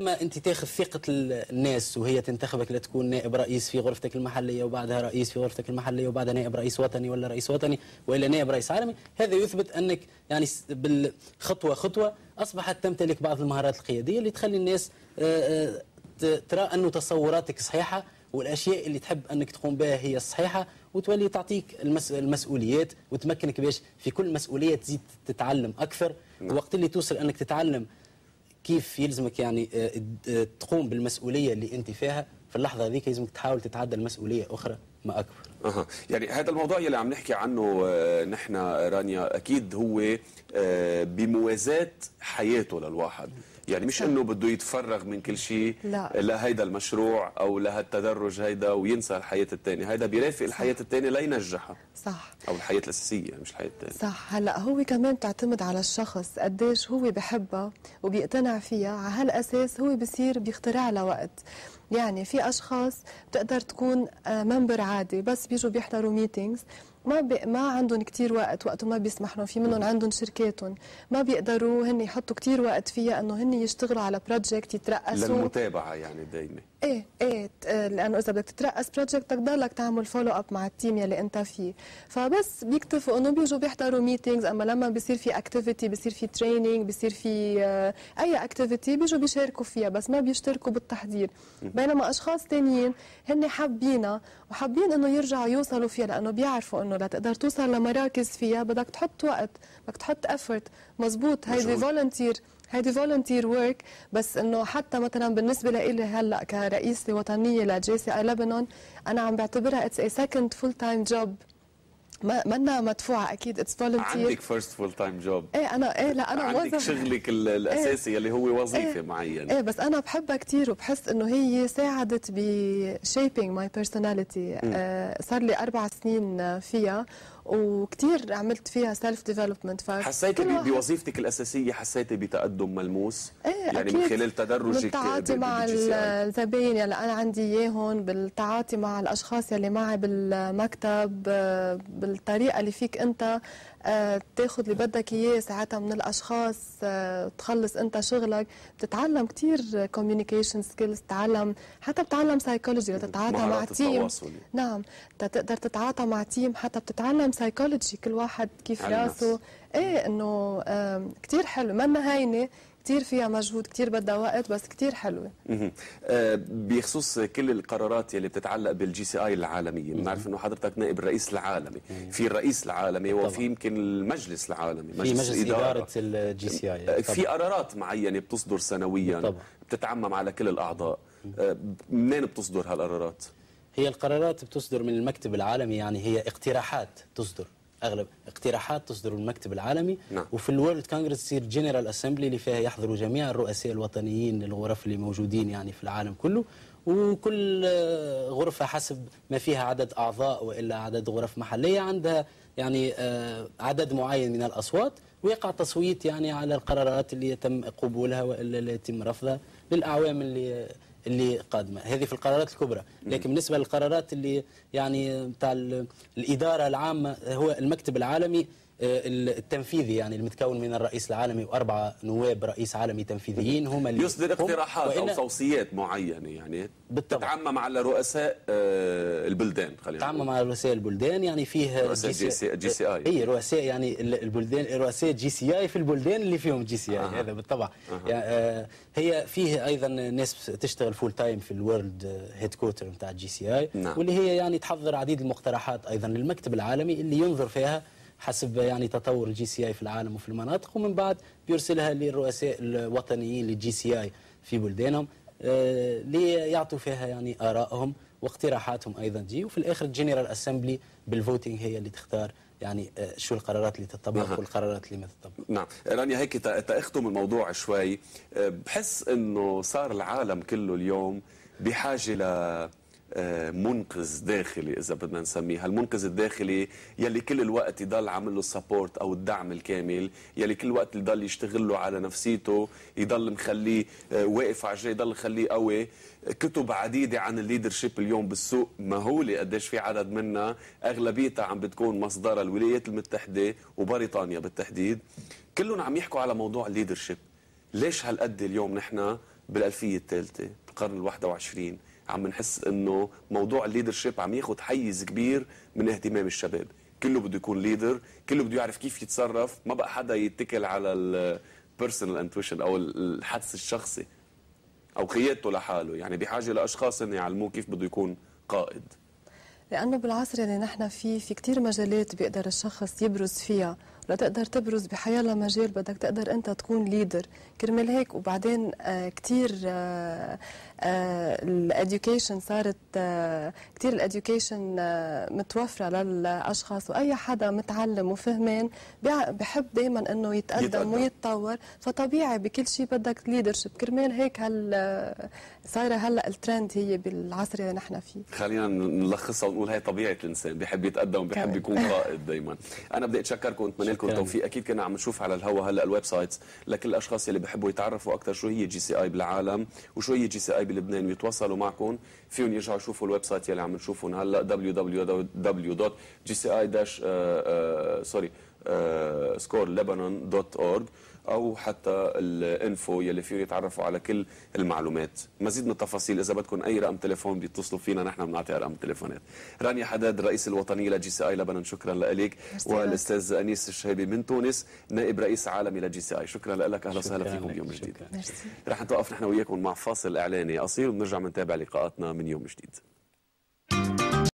لما انت تاخذ ثقه الناس وهي تنتخبك لتكون نائب رئيس في غرفتك المحليه وبعدها رئيس في غرفتك المحليه وبعدها نائب رئيس وطني ولا رئيس وطني والا نائب رئيس عالمي، هذا يثبت انك يعني بالخطوه خطوه اصبحت تمتلك بعض المهارات القياديه اللي تخلي الناس ترى انه تصوراتك صحيحه والاشياء اللي تحب انك تقوم بها هي الصحيحه وتولي تعطيك المسؤوليات وتمكنك باش في كل مسؤوليه تزيد تتعلم اكثر. وقت اللي توصل انك تتعلم كيف يلزمك يعني تقوم بالمسؤوليه اللي انت فيها، في اللحظه هذيك يلزمك تحاول تتعدى المسؤوليه اخرى ما اكبر. يعني هذا الموضوع اللي عم نحكي عنه نحن رانيا اكيد هو بموازاة حياته للواحد، يعني مش انه بده يتفرغ من كل شيء لهيدا المشروع او لهالتدرج هيدا وينسى الحياه الثانيه، هيدا بيرافق الحياه الثانيه لا ينجحها. صح، او الحياه الاساسيه مش الحياه الثانيه. صح. هلا هو كمان بتعتمد على الشخص قديش هو بحبها وبيقتنع فيها، على هالاساس هو بصير بيخترع لها وقت. يعني في اشخاص بتقدر تكون ممبر عادي بس بيجوا بيحضروا ميتينجز ما عندهم كثير وقت ما بيسمح لهم في منهم عندهم شركاتهم ما بيقدروا هن يحطوا كثير وقت فيها انه هن يشتغلوا على بروجكت يترأسوا للمتابعه يعني دايما. ايه لانه اذا بدك تترأس بروجكت بدك تضلك تعمل فولو اب مع التيم يلي انت فيه، فبس بيكتفوا انه بيجوا بيحضروا ميتينجز، اما لما بصير في اكتيفيتي بصير في تريننج بصير في اي اكتيفيتي بيجوا بيشاركوا فيها بس ما بيشتركوا بالتحضير. بينما اشخاص ثانيين هن حابينها وحابين انه يرجعوا يوصلوا فيها لانه بيعرفوا انه لتقدر توصل لمراكز فيها بدك تحط وقت، بدك تحط افورت، مزبوط هيدي فولنتير ورك، بس انه حتى مثلا بالنسبه لإلي هلا كرئيسه وطنيه لجي سي اي لبنان انا عم بعتبرها اتس اي سكند فول تايم جوب، منا مدفوعه اكيد، اتس فولنتير. عندك فيرست فول تايم جوب. انا عندك وظف... شغلك الاساسي اللي هو وظيفه معينه. بس انا بحبها كثير وبحس انه هي ساعدت بشيبينج ماي بيرسوناليتي، صار لي 4 سنين فيها وكثير عملت فيها سيلف ديفلوبمنت. حسيتي بوظيفتك الاساسيه حسيتي بتقدم ملموس؟ يعني من خلال تدرجك بالتعاطي مع الزباين يلي انا عندي اياهم، بالتعاطي مع الاشخاص يلي معي بالمكتب، بالطريقه اللي فيك انت تاخذ اللي بدك اياه ساعتها من الاشخاص، تخلص انت شغلك، بتتعلم كثير كوميونيكيشن سكيلز، بتتعلم حتى بتتعلم سايكولوجي لتتعاطى مع تيم. نعم تقدر تتعاطى مع تيم، حتى بتتعلم سايكولوجي كل واحد كيف راسه. انه كثير حلو، منا هينه، كثير فيها مجهود، كثير بدها وقت، بس كثير حلوه. بخصوص كل القرارات اللي بتتعلق بالجي سي اي العالميه، بنعرف انه حضرتك نائب الرئيس العالمي، في الرئيس العالمي وفي يمكن المجلس العالمي، مجلس اداره الجي سي اي، في قرارات معينه بتصدر سنويا طبعا. بتتعمم على كل الاعضاء، منين بتصدر هالقرارات؟ هي القرارات بتصدر من المكتب العالمي، يعني هي اقتراحات تصدر، اغلب اقتراحات تصدر من المكتب العالمي. وفي الورلد كونغرس تصير جنرال اسمبلي اللي فيها يحضروا جميع الرؤساء الوطنيين للغرف اللي موجودين يعني في العالم كله، وكل غرفه حسب ما فيها عدد اعضاء والا عدد غرف محليه عندها يعني عدد معين من الاصوات، ويقع تصويت يعني على القرارات اللي يتم قبولها والا اللي يتم رفضها للاعوام اللي قادمه. هذه في القرارات الكبرى، لكن بالنسبه للقرارات اللي يعني بتاع الاداره العامه هو المكتب العالمي التنفيذي، يعني المتكون من الرئيس العالمي و4 نواب رئيس عالمي تنفيذيين هما اللي يصدر اقتراحات او توصيات معينه يعني تتعمم على رؤساء البلدان، خلينا نقول تتعمم على رؤساء البلدان، يعني فيه رؤساء جي سي اي، اي رؤساء يعني البلدان، رؤساء جي سي اي في البلدان اللي فيهم جي سي اي. هذا بالطبع. يعني هي فيه ايضا ناس تشتغل فول تايم في الورلد هيد كوارتر نتاع الجي سي اي، واللي هي يعني تحضر عديد المقترحات ايضا للمكتب العالمي اللي ينظر فيها حسب يعني تطور الجي سي اي في العالم وفي المناطق، ومن بعد بيرسلها للرؤساء الوطنيين للجي سي اي في بلدانهم ليعطوا فيها يعني آرائهم واقتراحاتهم ايضا دي، وفي الاخر الجنرال اسمبلي بالفوتينج هي اللي تختار يعني شو القرارات اللي تطبق والقرارات اللي ما تطبق. نعم رانيا، هيك تختم الموضوع شوي، بحس انه صار العالم كله اليوم بحاجه ل منقذ داخلي اذا بدنا نسميه، هالمنقذ الداخلي يلي كل الوقت يضل عامل له السبورت او الدعم الكامل، يلي كل الوقت يضل يشتغل له على نفسيته، يضل مخليه واقف على رجليه، يضل مخليه قوي. كتب عديده عن الليدرشيب اليوم بالسوق مهوله، قديش في عدد منها، اغلبيتها عم بتكون مصدرها الولايات المتحده وبريطانيا بالتحديد، كلهم عم يحكوا على موضوع الليدرشيب. ليش هالقد اليوم نحن بالالفيه الثالثه بالقرن ال21 عم نحس انه موضوع الليدرشيب عم ياخذ حيز كبير من اهتمام الشباب، كله بده يكون ليدر، كله بده يعرف كيف يتصرف، ما بقى حدا يتكل على البيرسونال انتويشن او الحدس الشخصي او قيادته لحاله، يعني بحاجه لاشخاص انه يعلموه كيف بده يكون قائد. لانه بالعصر اللي نحن فيه في كثير مجالات بيقدر الشخص يبرز فيها، لتقدر تبرز بحيالله مجال بدك تقدر انت تكون ليدر، كرمال هيك وبعدين كثير الاديوكيشن صارت كثير الاديوكيشن متوفره للاشخاص، واي حدا متعلم وفهمان بحب دائما انه يتقدم ويتطور، فطبيعي بكل شيء بدك ليدرشيب، كرمال هيك صايره هلا الترند هي بالعصر اللي نحن فيه. خلينا نلخصها ونقول هي طبيعه الانسان، بحب يتقدم بحب يكون قائد دائما. انا بدي اتشكركم واتمنى لكم التوفيق، اكيد كنا عم نشوف على الهوا هلا الويب سايتس لكل الاشخاص اللي بحبوا يتعرفوا اكثر شو هي جي سي اي بالعالم وشو هي جي سي اي بلبنان ويتواصلوا معكم، فيهم يرجعوا يشوفوا الويب سايت يلي عم نشوفهم هلا www.gci-scorelebanon.org او حتى الانفو يلي فيهم يتعرفوا على كل المعلومات، مزيد من التفاصيل. اذا بدكم اي رقم تليفون بيتصلوا فينا، نحن بنعطي رقم تليفونات. رانيا حداد الرئيس الوطني لجي سي اي لبنان، شكرا لك. والاستاذ انيس الشهبي من تونس نائب رئيس عالمي لجي سي اي، شكرا لك. اهلا وسهلا فيكم يوم جديد. رح نتوقف نحن وياكم مع فاصل اعلاني قصير وبنرجع بنتابع لقاءاتنا من يوم جديد.